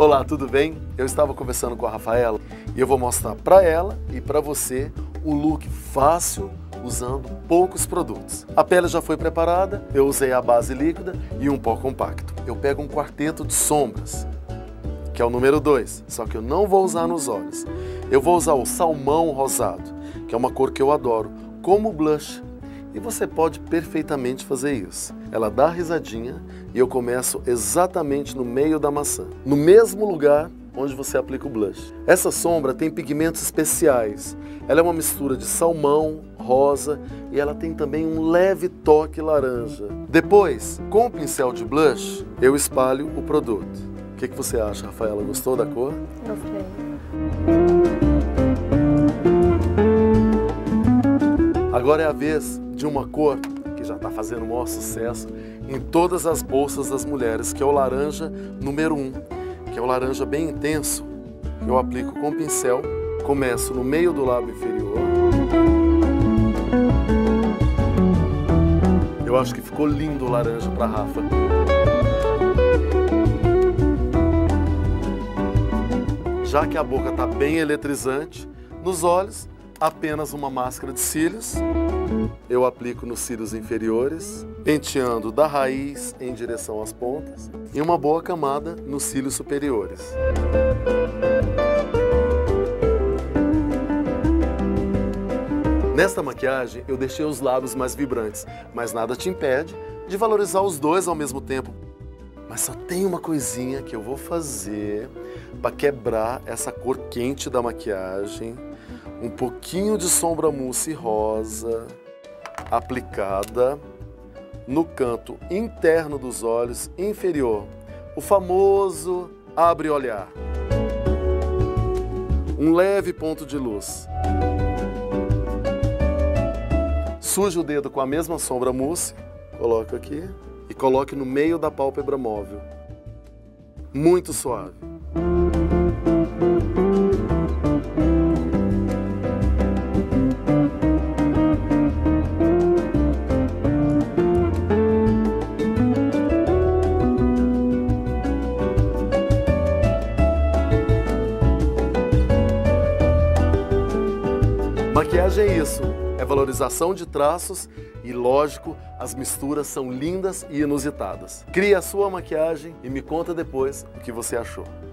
Olá, tudo bem? Eu estava conversando com a Rafaela e eu vou mostrar para ela e para você o look fácil usando poucos produtos. A pele já foi preparada, eu usei a base líquida e um pó compacto. Eu pego um quarteto de sombras, que é o número 2, só que eu não vou usar nos olhos. Eu vou usar o salmão rosado, que é uma cor que eu adoro, como blush. E você pode perfeitamente fazer isso. Ela dá a risadinha e eu começo exatamente no meio da maçã, no mesmo lugar onde você aplica o blush. Essa sombra tem pigmentos especiais. Ela é uma mistura de salmão, rosa e ela tem também um leve toque laranja. Depois, com o pincel de blush, eu espalho o produto. O que você acha, Rafaela? Gostou da cor? Gostei. Agora é a vez de uma cor que já está fazendo o maior sucesso em todas as bolsas das mulheres, que é o laranja número 1, que é o laranja bem intenso. Eu aplico com o pincel, começo no meio do lábio inferior. Eu acho que ficou lindo o laranja para a Rafa. Já que a boca está bem eletrizante, nos olhos, apenas uma máscara de cílios, eu aplico nos cílios inferiores, penteando da raiz em direção às pontas e uma boa camada nos cílios superiores. Nesta maquiagem eu deixei os lábios mais vibrantes, mas nada te impede de valorizar os dois ao mesmo tempo. Mas só tem uma coisinha que eu vou fazer para quebrar essa cor quente da maquiagem. Um pouquinho de sombra mousse rosa aplicada no canto interno dos olhos inferior, o famoso abre-olhar. Um leve ponto de luz. Suja o dedo com a mesma sombra mousse, coloca aqui e coloque no meio da pálpebra móvel. Muito suave. Maquiagem é isso, é valorização de traços e, lógico, as misturas são lindas e inusitadas. Crie a sua maquiagem e me conta depois o que você achou.